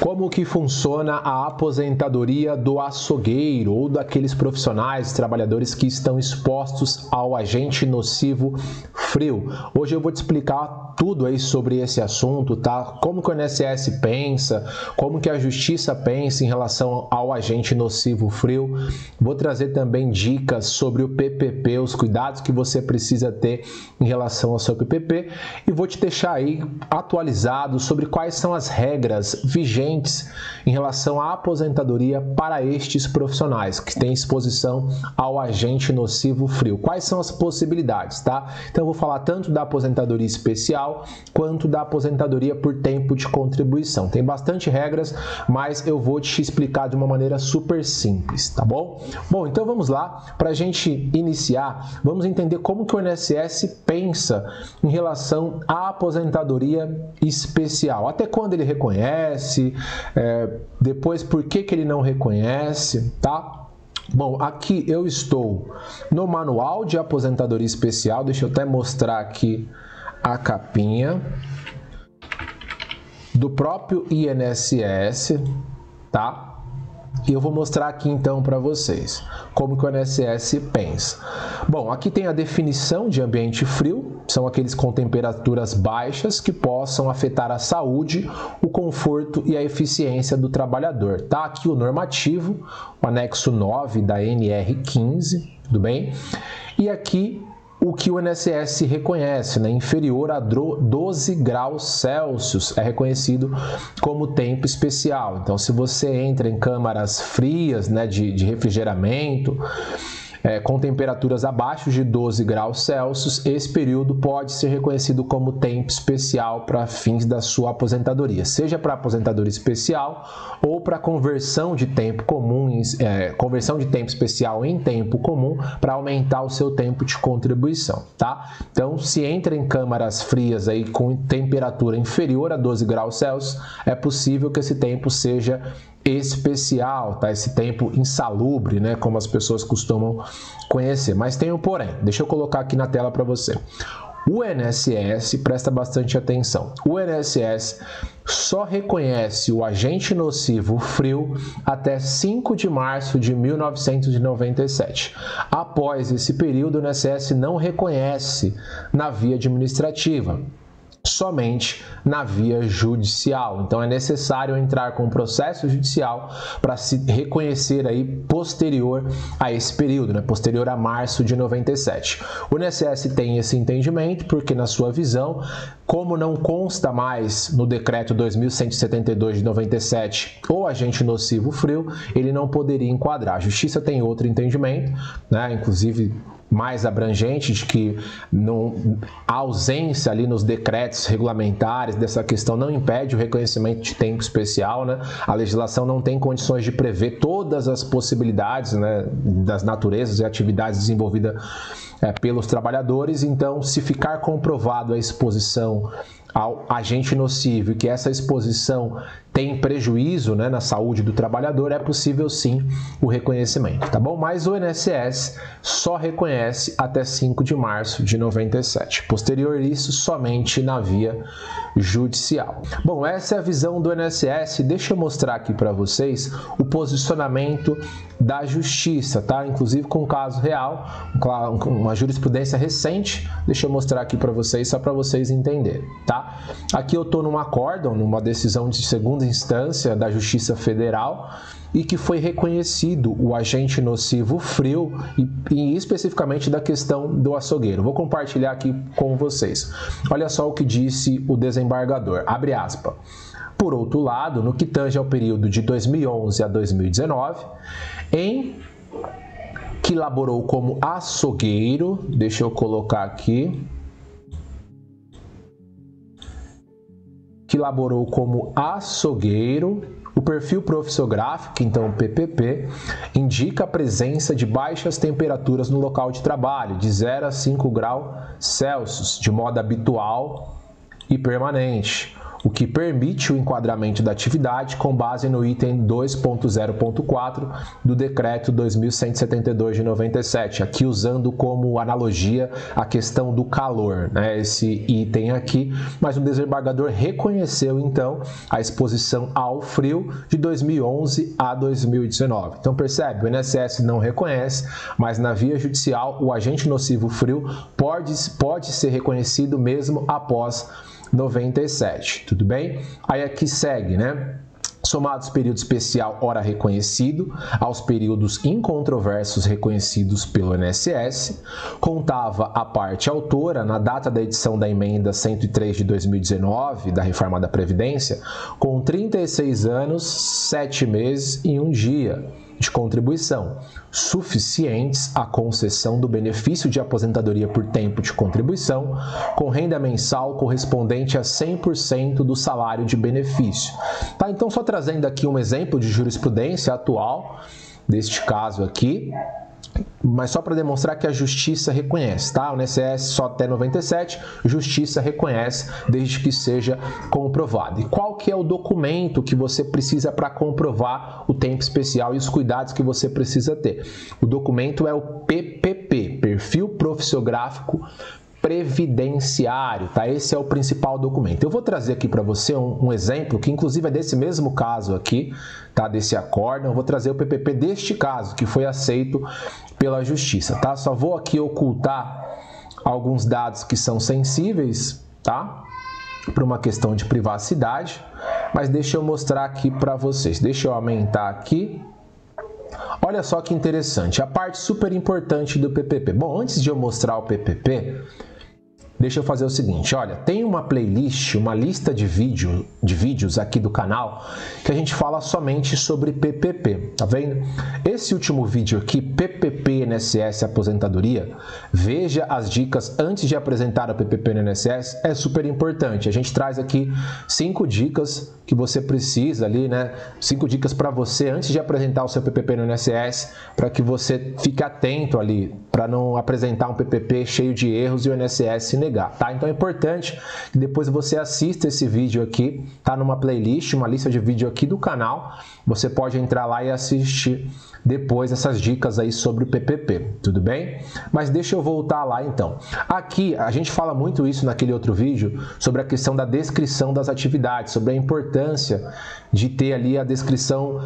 Como que funciona a aposentadoria do açougueiro ou daqueles profissionais, trabalhadores que estão expostos ao agente nocivo frio? Hoje eu vou te explicar tudo aí sobre esse assunto, tá? Como que o INSS pensa, como que a Justiça pensa em relação ao agente nocivo frio. Vou trazer também dicas sobre o PPP, os cuidados que você precisa ter em relação ao seu PPP e vou te deixar aí atualizado sobre quais são as regras vigentes em relação à aposentadoria para estes profissionais que têm exposição ao agente nocivo frio. Quais são as possibilidades, tá? Então eu vou falar tanto da aposentadoria especial quanto da aposentadoria por tempo de contribuição. Tem bastante regras, mas eu vou te explicar de uma maneira super simples, tá bom? Bom, então vamos lá. Para a gente iniciar, vamos entender como que o INSS pensa em relação à aposentadoria especial. Até quando ele reconhece? Depois, por que que ele não reconhece, tá? Bom, aqui eu estou no Manual de Aposentadoria Especial, deixa eu até mostrar aqui a capinha do próprio INSS, tá? E eu vou mostrar aqui então para vocês como que o INSS pensa. Bom, aqui tem a definição de ambiente frio, são aqueles com temperaturas baixas que possam afetar a saúde, o conforto e a eficiência do trabalhador. Tá aqui o normativo, o anexo 9 da NR15, tudo bem? E aqui o que o INSS reconhece, né? Inferior a 12 graus Celsius é reconhecido como tempo especial. Então, se você entra em câmaras frias, né, de refrigeramento, com temperaturas abaixo de 12 graus Celsius, esse período pode ser reconhecido como tempo especial para fins da sua aposentadoria, seja para aposentadoria especial ou para conversão de tempo comum, conversão de tempo especial em tempo comum para aumentar o seu tempo de contribuição, tá? Então, se entra em câmaras frias aí com temperatura inferior a 12 graus Celsius, é possível que esse tempo seja especial, tá? Esse tempo insalubre, né? Como as pessoas costumam conhecer. Mas tem um porém, deixa eu colocar aqui na tela para você. O INSS, presta bastante atenção, o INSS só reconhece o agente nocivo frio até 5 de março de 1997. Após esse período, o INSS não reconhece na via administrativa, somente na via judicial. Então é necessário entrar com o processo judicial para se reconhecer aí posterior a esse período, né? Posterior a março de 97. O INSS tem esse entendimento porque, na sua visão, como não consta mais no decreto 2172 de 97 o agente nocivo frio, ele não poderia enquadrar. A Justiça tem outro entendimento, né? Inclusive mais abrangente, de que a ausência ali nos decretos regulamentares dessa questão não impede o reconhecimento de tempo especial, né? A legislação não tem condições de prever todas as possibilidades, né, das naturezas e atividades desenvolvidas pelos trabalhadores. Então, se ficar comprovado a exposição ao agente nocivo e que essa exposição tem prejuízo, né, na saúde do trabalhador, é possível sim o reconhecimento, tá bom? Mas o INSS só reconhece até 5 de março de 97. Posterior a isso, somente na via judicial. Bom, essa é a visão do INSS. Deixa eu mostrar aqui para vocês o posicionamento da Justiça, tá? Inclusive com um caso real, uma jurisprudência recente. Deixa eu mostrar aqui para vocês, só para vocês entenderem, tá? Aqui eu tô num acórdão, numa decisão de segunda instância da Justiça Federal, e que foi reconhecido o agente nocivo frio e especificamente da questão do açougueiro. Vou compartilhar aqui com vocês. Olha só o que disse o desembargador, abre aspas. Por outro lado, no que tange ao período de 2011 a 2019, em que laborou como açougueiro, deixa eu colocar aqui, que laborou como açougueiro, o perfil profissográfico, então o PPP, indica a presença de baixas temperaturas no local de trabalho, de 0 a 5 graus Celsius, de modo habitual e permanente. o que permite o enquadramento da atividade com base no item 2.0.4 do decreto 2172 de 97, aqui usando como analogia a questão do calor, né? Esse item aqui, mas o desembargador reconheceu então a exposição ao frio de 2011 a 2019. Então percebe, o INSS não reconhece, mas na via judicial o agente nocivo frio pode ser reconhecido mesmo após 97, tudo bem? Aí aqui segue, né? Somados período especial hora reconhecido aos períodos incontroversos reconhecidos pelo INSS, contava a parte autora, na data da edição da emenda 103 de 2019 da reforma da Previdência, com 36 anos, 7 meses e 1 dia de contribuição, suficientes à concessão do benefício de aposentadoria por tempo de contribuição, com renda mensal correspondente a 100% do salário de benefício. Tá, então só trazendo aqui um exemplo de jurisprudência atual, deste caso aqui, mas só para demonstrar que a Justiça reconhece, tá? O INSS só até 97, Justiça reconhece desde que seja comprovado. E qual que é o documento que você precisa para comprovar o tempo especial e os cuidados que você precisa ter? O documento é o PPP, Perfil Profissiográfico Previdenciário, tá? Esse é o principal documento. Eu vou trazer aqui para você um exemplo que inclusive é desse mesmo caso aqui, tá? Desse acórdão, eu vou trazer o PPP deste caso que foi aceito pela Justiça, tá? Só vou aqui ocultar alguns dados que são sensíveis, tá? Por uma questão de privacidade, mas deixa eu mostrar aqui para vocês. Deixa eu aumentar aqui. Olha só que interessante, a parte super importante do PPP. Bom, antes de eu mostrar o PPP, deixa eu fazer o seguinte, olha, tem uma playlist, uma lista de vídeos aqui do canal que a gente fala somente sobre PPP, tá vendo? Esse último vídeo aqui, PPP INSS Aposentadoria, veja as dicas antes de apresentar o PPP no INSS, é super importante. A gente traz aqui 5 dicas que você precisa ali, né? 5 dicas para você antes de apresentar o seu PPP no INSS, para que você fique atento ali, para não apresentar um PPP cheio de erros e o INSS negar. Tá? Então é importante que depois você assista esse vídeo aqui, tá numa playlist, uma lista de vídeo aqui do canal, você pode entrar lá e assistir depois essas dicas aí sobre o PPP, tudo bem? Mas deixa eu voltar lá então. Aqui a gente fala muito isso naquele outro vídeo sobre a questão da descrição das atividades, sobre a importância de ter ali a descrição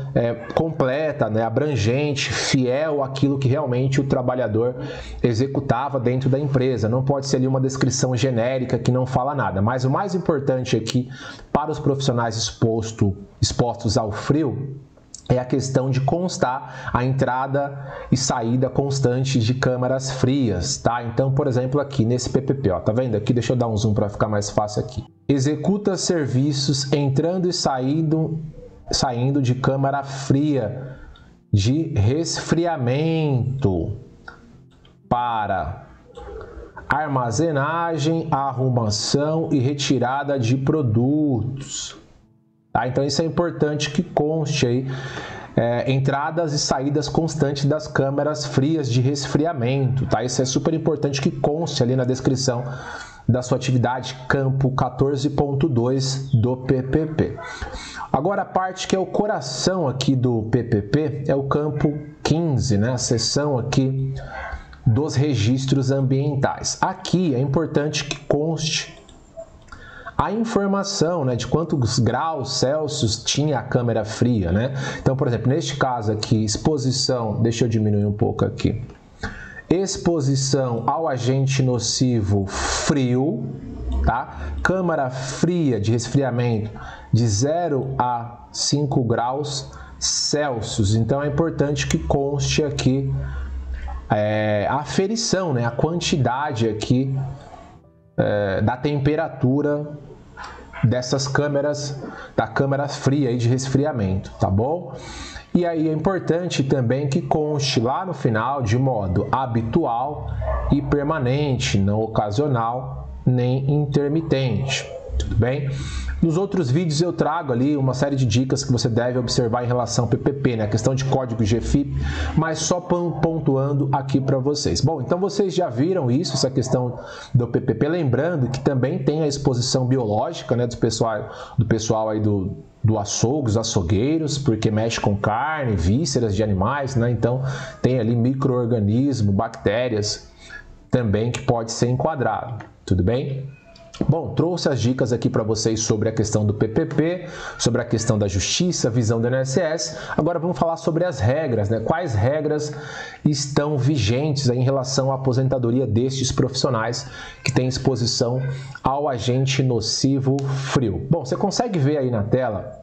completa, né, abrangente, fiel àquilo que realmente o trabalhador executava dentro da empresa. Não pode ser ali uma descrição genérica que não fala nada, mas o mais importante aqui para os profissionais expostos ao frio é a questão de constar a entrada e saída constante de câmaras frias, tá? Então, por exemplo, aqui nesse PPP, ó, tá vendo aqui? Deixa eu dar um zoom para ficar mais fácil aqui. Executa serviços entrando e saindo de câmara fria de resfriamento para armazenagem, arrumação e retirada de produtos. Tá? Então isso é importante que conste aí, entradas e saídas constantes das câmaras frias de resfriamento. Tá? Isso é super importante que conste ali na descrição da sua atividade, campo 14.2 do PPP. Agora a parte que é o coração aqui do PPP é o campo 15, né? A seção aqui dos registros ambientais. Aqui é importante que conste a informação, né, de quantos graus Celsius tinha a câmara fria, né? Então, por exemplo, neste caso aqui, exposição, deixa eu diminuir um pouco aqui, exposição ao agente nocivo frio, tá? Câmara fria de resfriamento de 0 a 5 graus Celsius. Então, é importante que conste aqui a aferição, né, a quantidade aqui da temperatura dessas câmeras, da câmara fria aí de resfriamento, tá bom? E aí é importante também que conste lá no final de modo habitual e permanente, não ocasional nem intermitente, tudo bem? Nos outros vídeos eu trago ali uma série de dicas que você deve observar em relação ao PPP, né? A questão de código GFIP, mas só pontuando aqui para vocês. Bom, então vocês já viram isso, essa questão do PPP, lembrando que também tem a exposição biológica, né, do pessoal aí do açougue, os açougueiros, porque mexe com carne, vísceras de animais, né? Então tem ali micro-organismo, bactérias também que pode ser enquadrado, tudo bem? Bom, trouxe as dicas aqui para vocês sobre a questão do PPP, sobre a questão da justiça, visão do INSS. Agora vamos falar sobre as regras, né? Quais regras estão vigentes em relação à aposentadoria destes profissionais que têm exposição ao agente nocivo frio. Bom, você consegue ver aí na tela.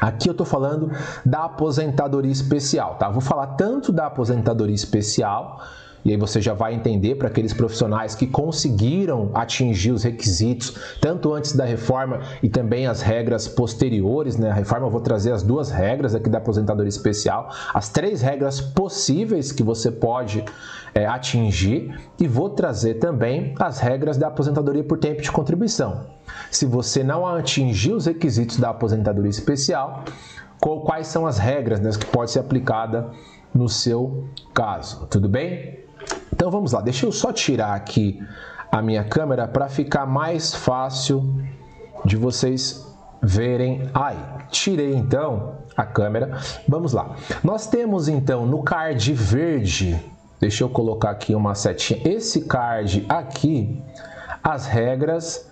Aqui eu estou falando da aposentadoria especial, tá? Vou falar tanto da aposentadoria especial, e aí você já vai entender para aqueles profissionais que conseguiram atingir os requisitos, tanto antes da reforma e também as regras posteriores, né? A reforma, eu vou trazer as duas regras aqui da aposentadoria especial, as três regras possíveis que você pode atingir, e vou trazer também as regras da aposentadoria por tempo de contribuição. Se você não atingir os requisitos da aposentadoria especial, quais são as regras, né, que pode ser aplicada no seu caso, tudo bem? Então vamos lá, deixa eu só tirar aqui a minha câmera para ficar mais fácil de vocês verem aí. Tirei então a câmera, vamos lá. Nós temos então no card verde, deixa eu colocar aqui uma setinha, esse card aqui, as regras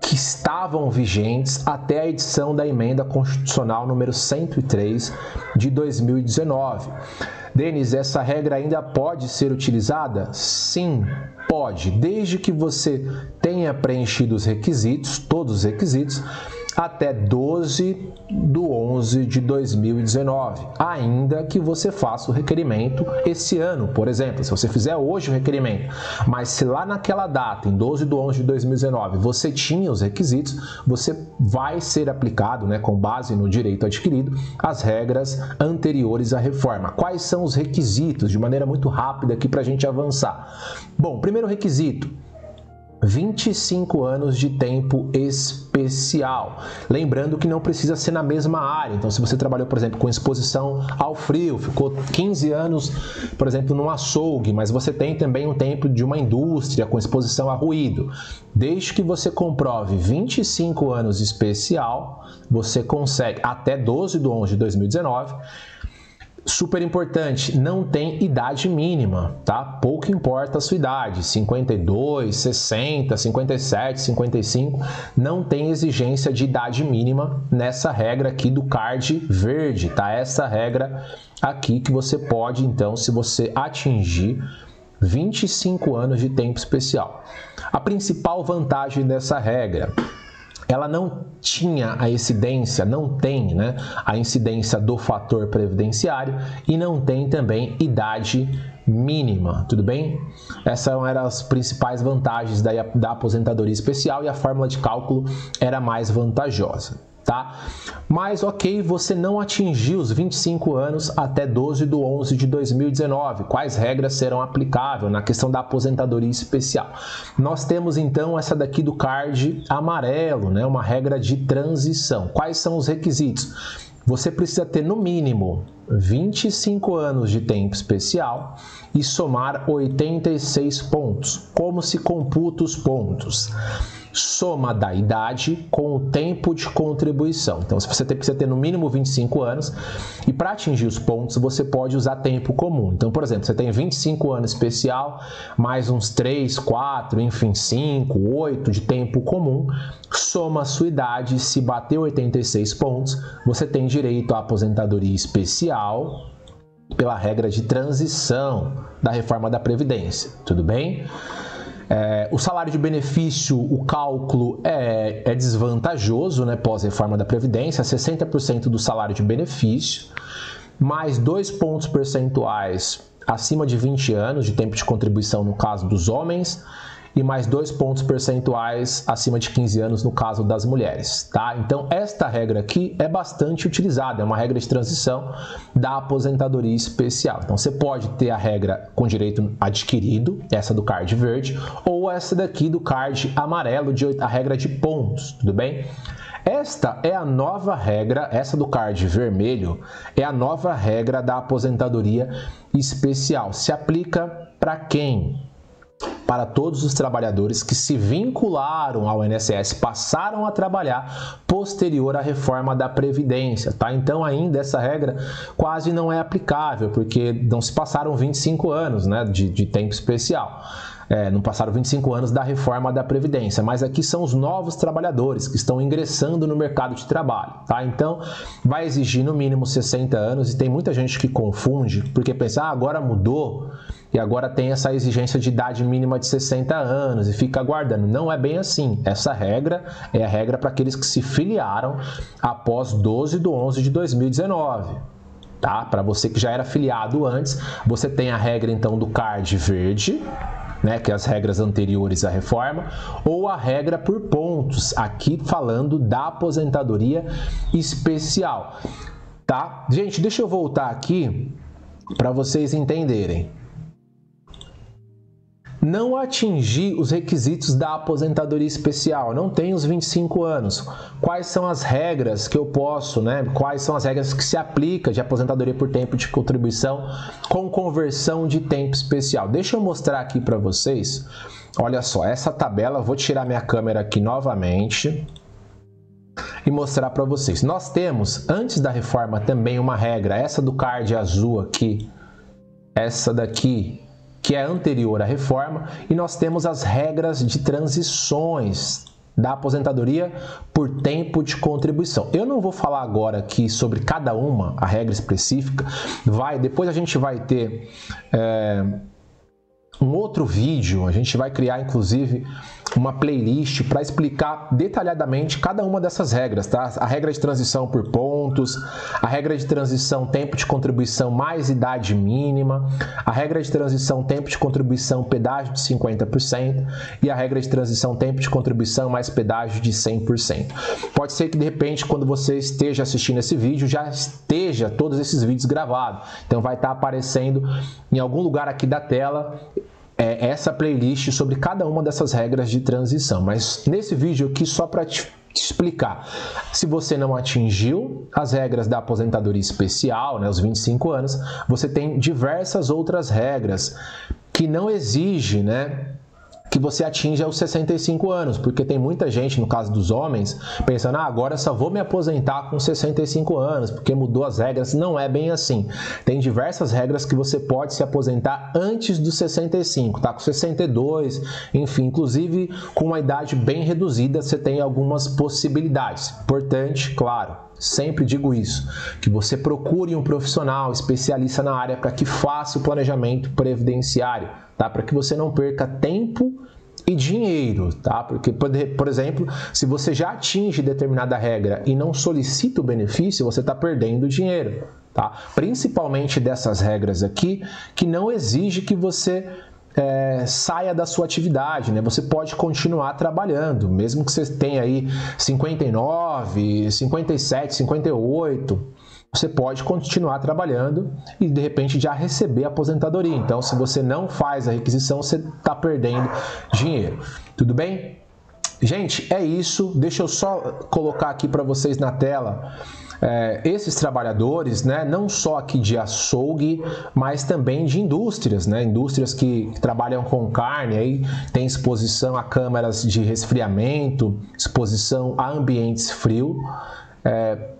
que estavam vigentes até a edição da Emenda Constitucional número 103 de 2019. Denis, essa regra ainda pode ser utilizada? Sim, pode, desde que você tenha preenchido os requisitos, todos os requisitos, até 12/11/2019, ainda que você faça o requerimento esse ano, por exemplo. Se você fizer hoje o requerimento, mas se lá naquela data, em 12/11/2019, você tinha os requisitos, você vai ser aplicado, né, com base no direito adquirido, as regras anteriores à reforma. Quais são os requisitos? De maneira muito rápida aqui para a gente avançar. Bom, primeiro requisito, 25 anos de tempo especial. Lembrando que não precisa ser na mesma área. Então, se você trabalhou, por exemplo, com exposição ao frio, ficou 15 anos, por exemplo, num açougue, mas você tem também um tempo de uma indústria com exposição a ruído. Desde que você comprove 25 anos especial, você consegue até 12/11/2019. Super importante, não tem idade mínima, tá? Pouco importa a sua idade, 52, 60, 57, 55, não tem exigência de idade mínima nessa regra aqui do card verde, tá? Essa regra aqui que você pode, então, se você atingir 25 anos de tempo especial. A principal vantagem dessa regra, ela não tinha a incidência, não tem, né, a incidência do fator previdenciário e não tem também idade mínima, tudo bem? Essas eram as principais vantagens da aposentadoria especial, e a fórmula de cálculo era mais vantajosa, tá? Mas ok, você não atingiu os 25 anos até 12/11/2019. Quais regras serão aplicáveis na questão da aposentadoria especial? Nós temos então essa daqui do card amarelo, né? Uma regra de transição. Quais são os requisitos? Você precisa ter no mínimo 25 anos de tempo especial e somar 86 pontos. Como se computa os pontos? Soma da idade com o tempo de contribuição. Então, se você precisa ter no mínimo 25 anos, e para atingir os pontos, você pode usar tempo comum. Então, por exemplo, você tem 25 anos especial, mais uns 3, 4, enfim, 5, 8 de tempo comum, soma a sua idade, se bater 86 pontos, você tem direito à aposentadoria especial pela regra de transição da reforma da Previdência, tudo bem? O salário de benefício, o cálculo é desvantajoso, né, pós-reforma da Previdência, 60% do salário de benefício, mais 2 pontos percentuais acima de 20 anos de tempo de contribuição no caso dos homens, e mais 2 pontos percentuais acima de 15 anos no caso das mulheres, tá? Então esta regra aqui é bastante utilizada, é uma regra de transição da aposentadoria especial. Então você pode ter a regra com direito adquirido, essa do card verde, ou essa daqui do card amarelo, a regra de pontos, tudo bem? Esta é a nova regra, essa do card vermelho, é a nova regra da aposentadoria especial. Se aplica para quem? Para todos os trabalhadores que se vincularam ao INSS, passaram a trabalhar posterior à reforma da Previdência, tá? Então ainda essa regra quase não é aplicável, porque não se passaram 25 anos, né, de tempo especial. Não passaram 25 anos da reforma da Previdência, mas aqui são os novos trabalhadores que estão ingressando no mercado de trabalho, tá? Então, vai exigir no mínimo 60 anos e tem muita gente que confunde, porque pensa, ah, agora mudou e agora tem essa exigência de idade mínima de 60 anos e fica aguardando. Não é bem assim. Essa regra é a regra para aqueles que se filiaram após 12/11/2019. Tá? Para você que já era filiado antes, você tem a regra então do card verde, né, que é as regras anteriores à reforma, ou a regra por pontos, aqui falando da aposentadoria especial, tá? Gente, deixa eu voltar aqui para vocês entenderem. Não atingir os requisitos da aposentadoria especial, não tem os 25 anos. Quais são as regras que eu posso, né? Quais são as regras que se aplica de aposentadoria por tempo de contribuição com conversão de tempo especial? Deixa eu mostrar aqui para vocês. Olha só, essa tabela, vou tirar minha câmera aqui novamente e mostrar para vocês. Nós temos, antes da reforma, também uma regra, essa do card azul aqui, essa daqui, que é anterior à reforma, e nós temos as regras de transições da aposentadoria por tempo de contribuição. Eu não vou falar agora aqui sobre cada uma, a regra específica, depois a gente vai ter um outro vídeo, a gente vai criar inclusive uma playlist para explicar detalhadamente cada uma dessas regras, tá? A regra de transição por pontos, a regra de transição tempo de contribuição mais idade mínima, a regra de transição tempo de contribuição pedágio de 50% e a regra de transição tempo de contribuição mais pedágio de 100%. Pode ser que de repente quando você esteja assistindo esse vídeo já esteja todos esses vídeos gravados, então vai estar aparecendo em algum lugar aqui da tela essa playlist sobre cada uma dessas regras de transição, mas nesse vídeo aqui só para te explicar. Se você não atingiu as regras da aposentadoria especial, né, os 25 anos, você tem diversas outras regras que não exigem, né, que você atinja os 65 anos, porque tem muita gente, no caso dos homens, pensando, ah, agora só vou me aposentar com 65 anos, porque mudou as regras. Não é bem assim. Tem diversas regras que você pode se aposentar antes dos 65, tá? Com 62, enfim, inclusive com uma idade bem reduzida, você tem algumas possibilidades. Importante, claro. Sempre digo isso, que você procure um profissional especialista na área para que faça o planejamento previdenciário, tá? Para que você não perca tempo e dinheiro, tá? Porque, por exemplo, se você já atinge determinada regra e não solicita o benefício, você está perdendo dinheiro, tá? Principalmente dessas regras aqui, que não exige que você saia da sua atividade, né? Você pode continuar trabalhando, mesmo que você tenha aí 59, 57, 58, você pode continuar trabalhando e de repente já receber a aposentadoria. Então, se você não faz a requisição, você está perdendo dinheiro. Tudo bem? Gente, é isso. Deixa eu só colocar aqui para vocês na tela. Esses trabalhadores, né, não só aqui de açougue, mas também de indústrias, né, indústrias que trabalham com carne, aí tem exposição a câmaras de resfriamento, exposição a ambientes frios,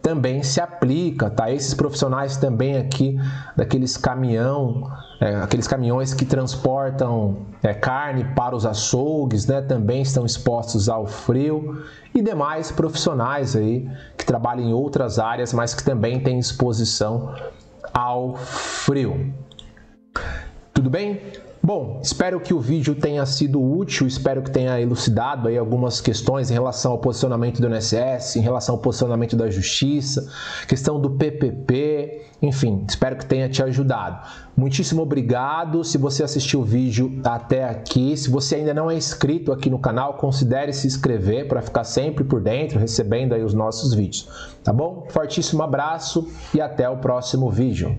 também se aplica, tá? Esses profissionais também aqui, daqueles caminhões que transportam carne para os açougues, né, também estão expostos ao frio, e demais profissionais aí que trabalham em outras áreas, mas que também têm exposição ao frio. Tudo bem? Bom, espero que o vídeo tenha sido útil, espero que tenha elucidado aí algumas questões em relação ao posicionamento do INSS, em relação ao posicionamento da Justiça, questão do PPP, enfim, espero que tenha te ajudado. Muitíssimo obrigado se você assistiu o vídeo até aqui. Se você ainda não é inscrito aqui no canal, considere se inscrever para ficar sempre por dentro, recebendo aí os nossos vídeos, tá bom? Fortíssimo abraço e até o próximo vídeo.